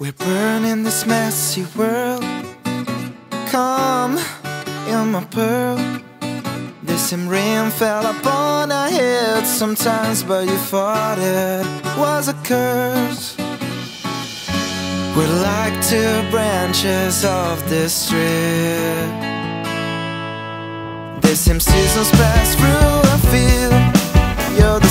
We're burning this messy world. Come, you're my pearl. This rain fell upon our heads sometimes, but you thought it was a curse. We're like two branches of this tree. This seasons pass through a field. You're the